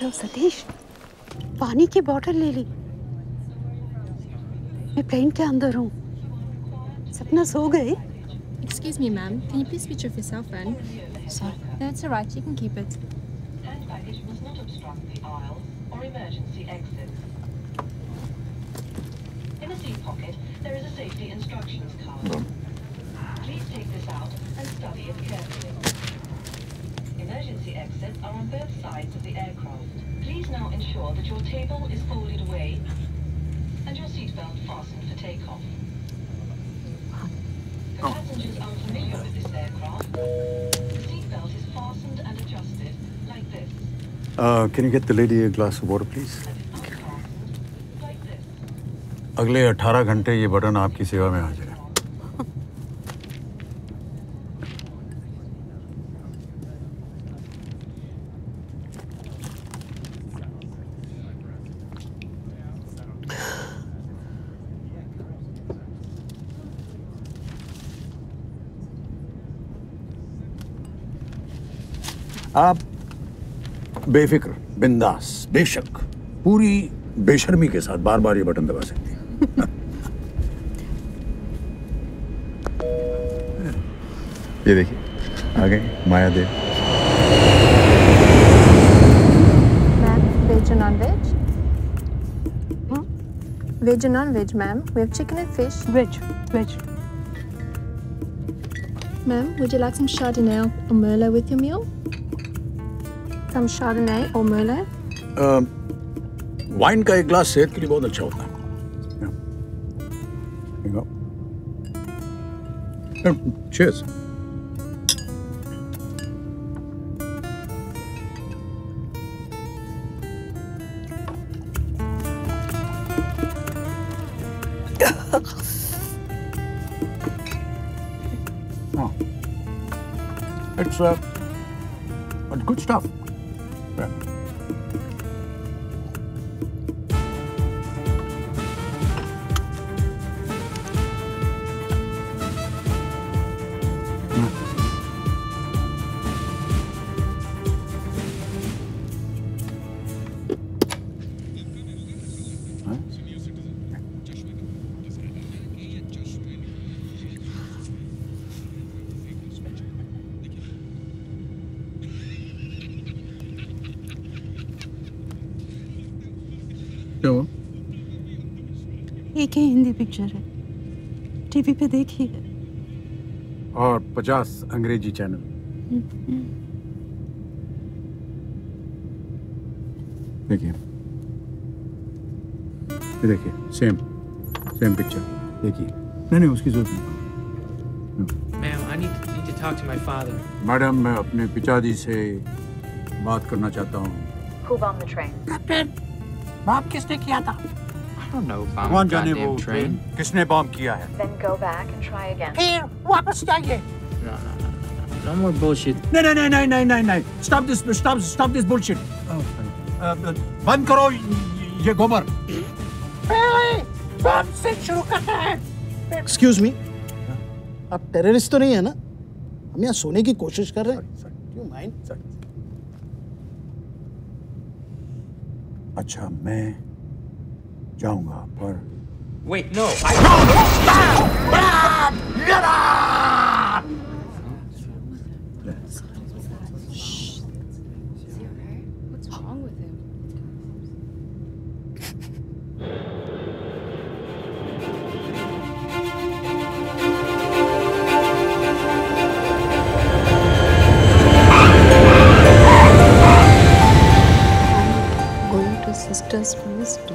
Hello Satish, पानी की बोतल ले ली। मैं प्लेन के अंदर हूँ, सपना सो गई। Excuse me, ma'am. Can you please switch off your cell phone? Sorry. That's all right. You can keep it. Handbaggage must not obstruct the aisles or emergency exits. In the seat pocket, there is a safety instructions card. Please take this out and study it carefully. Emergency exits are on both sides of the aircraft. Please now ensure that your table is folded away and your seatbelt fastened for takeoff. The passengers are familiar with this aircraft. The seatbelt is fastened and adjusted like this. Can you get the lady a glass of water, please? Like this. अगले 18 घंटे ये button आपकी सेवा में आ जाए। आप बेफिक्र, बिंदास, बेशक, पूरी बेशर्मी के साथ बार बार ये बटन दबा सकती हैं। ये देखिए, आ गए माया देव। मैम, वेज और नॉन वेज? वेज और non veg ma'am, we have chicken and fish. Veg, veg. Ma'am, would you like some Chardonnay or Merlot with your meal? Some Chardonnay or Merlot? Wine का एक glass सेहत के लिए बहुत अच्छा होता है। Cheers. Oh. It's good stuff. Yeah. एक ही हिंदी पिक्चर है, टीवी पे देखी है, और 50 अंग्रेजी चैनल। देखिए, ये देखिए, सेम पिक्चर। देखिए, नहीं उसकी जरूरत नहीं। Ma'am, I need to talk to my father. Madam, मैं अपने पिताजी से बात करना चाहता हूँ। खूब on the train. Captain, bomb किसने किया था? कौन जाने वो ट्रेन किसने बॉम्ब किया है? फिर वापस जाइए। No more bullshit. नहीं। Stop this bullshit. बंद करो ये गोबर। पहले बम से शुरू करना है। Excuse me. आप टेररिस्ट तो नहीं है ना? हम यहाँ सोने की कोशिश कर रहे हैं। Do you mind? अच्छा मैं जाऊंगा पर। Wait, no. What's wrong with him? I'm going to sister's place too.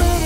में।